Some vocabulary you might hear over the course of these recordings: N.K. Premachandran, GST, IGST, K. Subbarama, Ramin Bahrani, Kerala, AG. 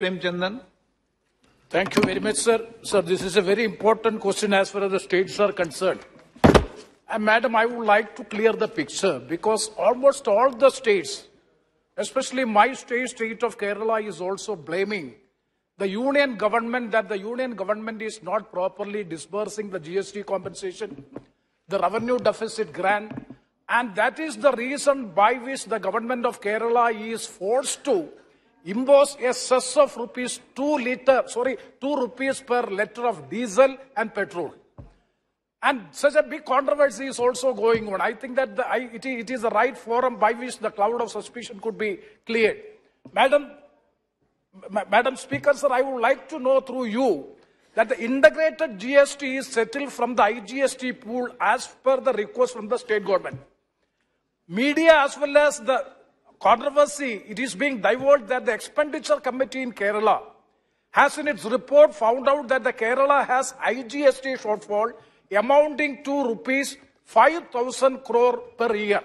Premachandran. Thank you very much, sir. Sir, this is a very important question as far as the states are concerned. And madam, I would like to clear the picture because almost all the states, especially my state of Kerala, is also blaming the union government that the union government is not properly disbursing the GST compensation, the revenue deficit grant, and that is the reason by which the government of Kerala is forced to impose a cess of two rupees per liter of diesel and petrol. And such a big controversy is also going on. I think that it is the right forum by which the cloud of suspicion could be cleared. Madam Speaker, sir, I would like to know through you that the integrated GST is settled from the IGST pool as per the request from the state government. Media as well as the controversy, it is being divulged that the expenditure committee in Kerala has in its report found out that the Kerala has IGST shortfall amounting to ₹5,000 crore per year.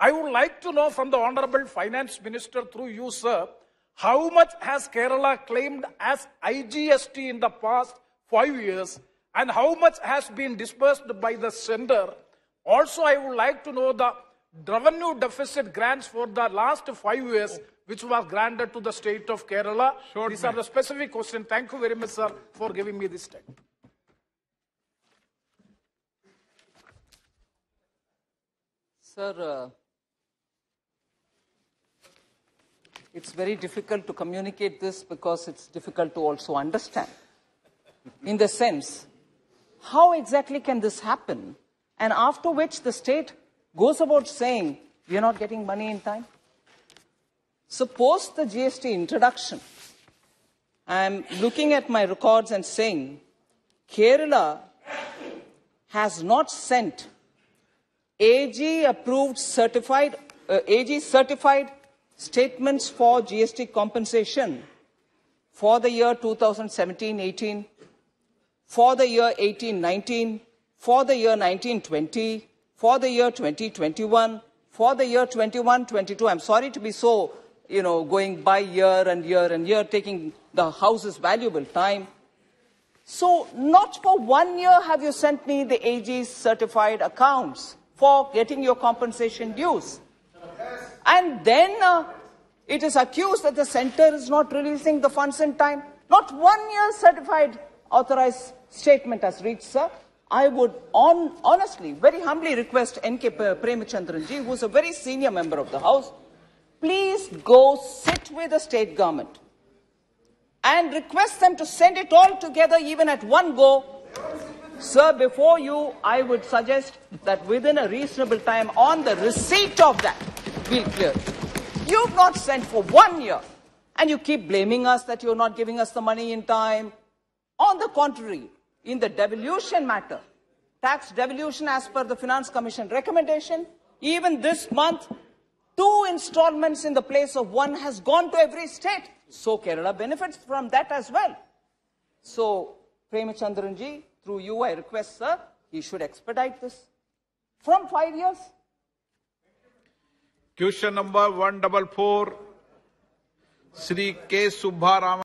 I would like to know from the Honorable Finance Minister through you, sir, how much has Kerala claimed as IGST in the past 5 years and how much has been disbursed by the sender? Also, I would like to know the revenue deficit grants for the last 5 years which was granted to the state of Kerala. These are the specific questions. Thank you very much, sir, for giving me this time. Sir, it's very difficult to communicate this because it's difficult to also understand. In the sense, how exactly can this happen? And after which the state goes about saying, we are not getting money in time. So post the GST introduction, I am looking at my records and saying, Kerala has not sent AG certified statements for GST compensation for the year 2017-18, for the year 18-19, for the year 19-20, for the year 20-21, for the year 21-22. I'm sorry to be so, going by year and year and year, taking the House's valuable time. So not for 1 year have you sent me the AG certified accounts for getting your compensation dues. Yes. And then it is accused that the center is not releasing the funds in time. Not 1 year certified authorized statement has reached, sir. I would honestly, very humbly request N.K. Premachandran ji, who is a very senior member of the House, please go sit with the state government and request them to send it all together even at one go. Sir, before you, I would suggest that within a reasonable time, on the receipt of that, we'll clear it. You've not sent for 1 year, and you keep blaming us that you're not giving us the money in time. On the contrary, in the devolution matter, tax devolution as per the Finance Commission recommendation, even this month, 2 installments in the place of 1 has gone to every state. So Kerala benefits from that as well. So, Premachandran ji, through you, I request, sir, he should expedite this from 5 years. Question number 144, Sri K. Subbarama.